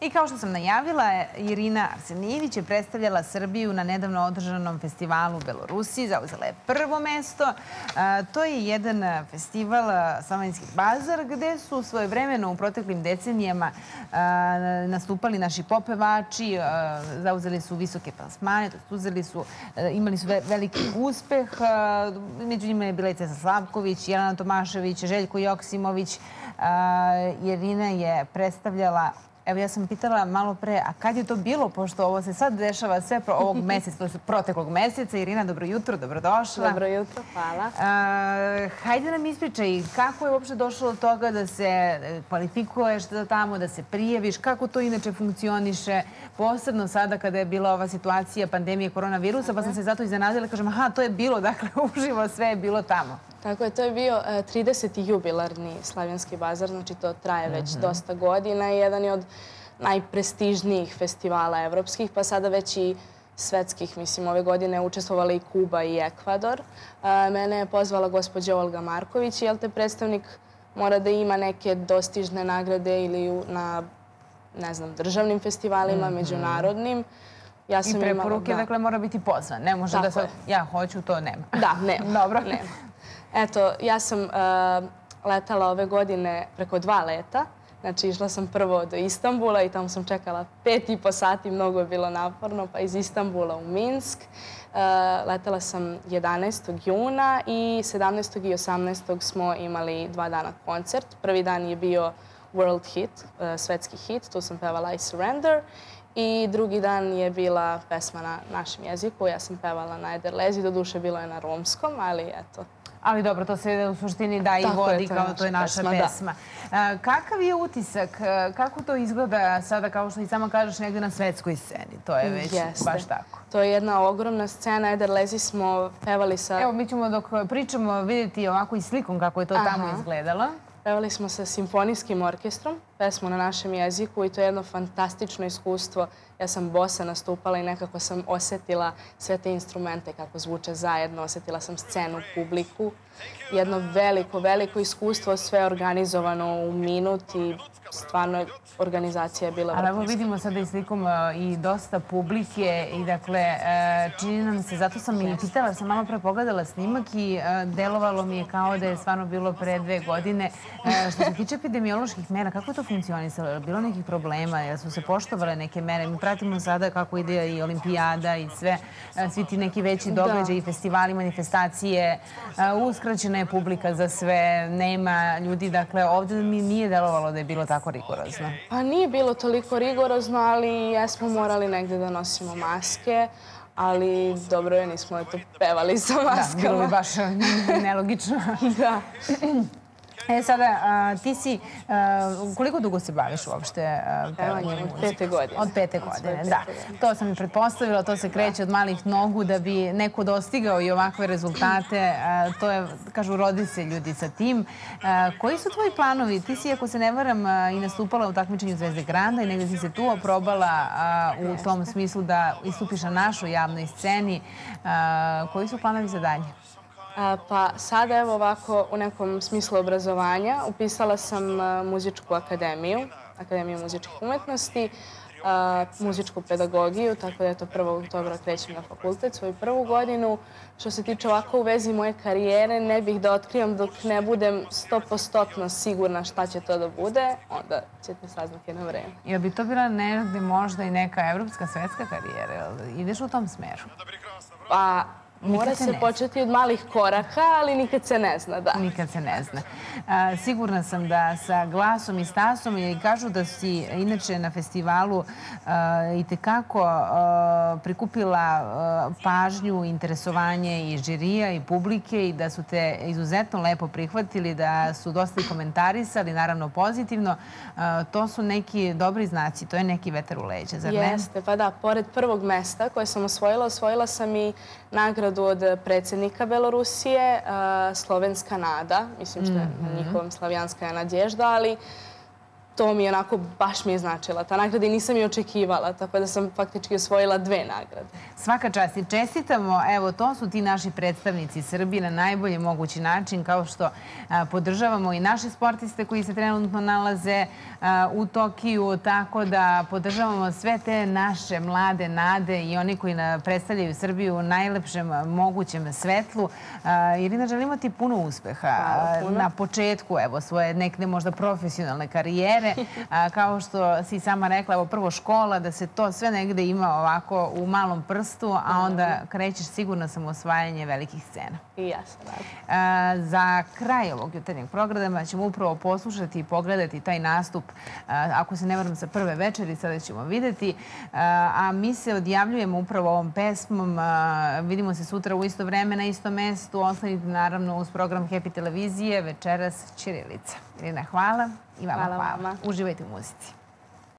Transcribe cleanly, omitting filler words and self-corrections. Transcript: I kao što sam najavila, Irina Arsenijević je predstavljala Srbiju na nedavno održanom festivalu u Belorusiji. Zauzela je prvo mesto. To je jedan festival Slavjanski bazar gde su svojevremeno u proteklim decenijama nastupali naši popevači, zauzeli su visoke plasmane, imali su veliki uspeh. Među njima je bila i Cezarija Slavković, Jelena Tomašević, Željko Joksimović. Irina je predstavljala... Evo, ja sam pitala malo pre, a kad je to bilo, pošto ovo se sad dešava sve ovog meseca, to su proteklog meseca. Irina, dobro jutro, dobrodošla. Dobro jutro, hvala. Hajde nam ispričaj, kako je uopšte došlo do toga da se kvalifikuješ za tamo, da se prijaviš, kako to inače funkcioniše, posebno sada kada je bila ova situacija pandemije koronavirusa, pa sam se zato iznenadila, kažem, aha, to je bilo, dakle, uživo sve je bilo tamo. Tako je, to je bio 30. jubilarni Slavjanski bazar, znači to traje već dosta godina i jedan je od najprestižnijih festivala evropskih, pa sada već i svetskih, mislim, ove godine učestvovala i Kuba i Ekvador. Mene je pozvala gospođa Olga Marković, jel te predstavnik mora da ima neke dostižne nagrade ili na, ne znam, državnim festivalima, međunarodnim. I preporuke, dakle, mora biti pozvan, ne može da sad, ja hoću, to nema. Da, nema. Dobro, nema. Eto, ja sam letala ove godine preko 2 leta. Znači, išla sam prvo do Istanbula i tamo sam čekala 5,5 sati. Mnogo je bilo naporno, pa iz Istanbula u Minsk. Letala sam 11. juna i 17. i 18. smo imali 2 dana koncert. Prvi dan je bio World Hit, svetski hit. Tu sam pevala I Surrender. I drugi dan je bila pesma na našem jeziku. Ja sam pevala na Ederlezi. Doduše, bilo je na romskom, ali eto. Ali dobro, to se u suštini da i vodi kao to je naša pesma. Kakav je utisak? Kako to izgleda sada, kao što i sama kažeš, negde na svetskoj sceni? To je već baš tako. To je jedna ogromna scena. Ederlezi smo pevali sa... Evo, mi ćemo dok pričamo vidjeti ovako i slikom kako je to tamo izgledalo. Pevali smo sa simfonijskim orkestrom, pesmu na našem jeziku i to je jedno fantastično iskustvo. Ja sam bosa nastupala i nekako sam osetila sve te instrumente kako zvuče zajedno. Osetila sam scenu, publiku. Jedno veliko, veliko iskustvo, sve organizovano u minut i stvarno organizacija je bila vrhunska. Ali evo vidimo sada i slikom i dosta publike i dakle čini nam se, zato sam i pitala, sam malo pre pogledala snimak i delovalo mi je kao da je stvarno bilo pre 2 godine. Što se tiče epidemioloških mera, kako je to funkcionisalo? Je bilo nekih problema? Jel su se poštovale neke mere? Mi pratimo sada kako ide i olimpijada i sve, svi ti neki veći događaji, festivali, manifestacije, uskraćena je publika za sve, nema ljudi. Dakle, ovdje mi nije delovalo da je bilo tako rigorozno. Pa nije bilo toliko rigorozno, ali jesmo morali negde da nosimo maske. Ali dobro je, nismo to pevali sa maskama. Da, bilo je baš nelogično. Da. E sada, ti si, koliko dugo se baviš uopšte pevanjem muzike? Od 5. godine. Od 5. godine, da. To sam i pretpostavila, to se kreće od malih nogu da bi neko dostigao i ovakve rezultate. To je, kažu, rodi se ljudi sa tim. Koji su tvoji planovi? Ti si, ako se ne varam, i nastupala u takmičenju Zvezde Grana i negde si se tu oprobala u tom smislu da istupiš na našoj javnoj sceni. Koji su planovi za dalje? Pa sada, evo ovako, u nekom smislu obrazovanja, upisala sam muzičku akademiju, Akademiju muzičkih umetnosti, muzičku pedagogiju, tako da je to 1. oktobra krećem na fakultet, svoju 1. godinu. Što se tiče ovako u vezi moje karijere, ne bih da otkrivam dok ne budem 100% sigurna šta će to da bude, onda ćete saznati na vreme. Jel bi to bila negde možda i neka evropska, svetska karijera? Ideš u tom smeru? Pa... Mora se početi od malih koraka, ali nikad se ne zna, da. Nikad se ne zna. Sigurna sam da sa glasom i stasom, i kažu da si inače na festivalu i tekako prikupila pažnju, interesovanje i žirija i publike i da su te izuzetno lepo prihvatili, da su dosta i komentarisali, naravno pozitivno. To su neki dobri znaci, to je neki vetar u leđa, zar ne? Jeste, pa da, pored 1. mesta koje sam osvojila, osvojila sam i nagradu od predsjednika Belorusije, slovenska nada, mislim što je na njihovom Slavjanska nadježda, ali to mi je onako, baš mi je značila ta nagrada i nisam je očekivala, tako da sam faktički osvojila 2 nagrade. Svaka čast i čestitamo, evo to su ti naši predstavnici Srbije na najbolji mogući način, kao što podržavamo i naše sportiste koji se trenutno nalaze u Tokiju, tako da podržavamo sve te naše mlade nade i oni koji predstavljaju Srbiju u najlepšem mogućem svetlu. Irina, želimo ti puno uspeha na početku, evo, svoje nekde možda profesionalne karijere. Kao što si sama rekla, evo prvo škola, da se to sve negde ima ovako u malom prstu, a onda krećeš sigurno samo osvajanje velikih scena. I ja sam rada. Za kraj ovog jutarnjeg programa ćemo upravo poslušati i pogledati taj nastup, ako se ne varam, sa prve večeri, sada ćemo videti. A mi se odjavljujemo upravo ovom pesmom. Vidimo se sutra u isto vreme, na isto mestu. Ostanite naravno uz program Happy Televizije, večeras Čirilica. Irina, hvala. I vama hvala. Uživajte u muzici.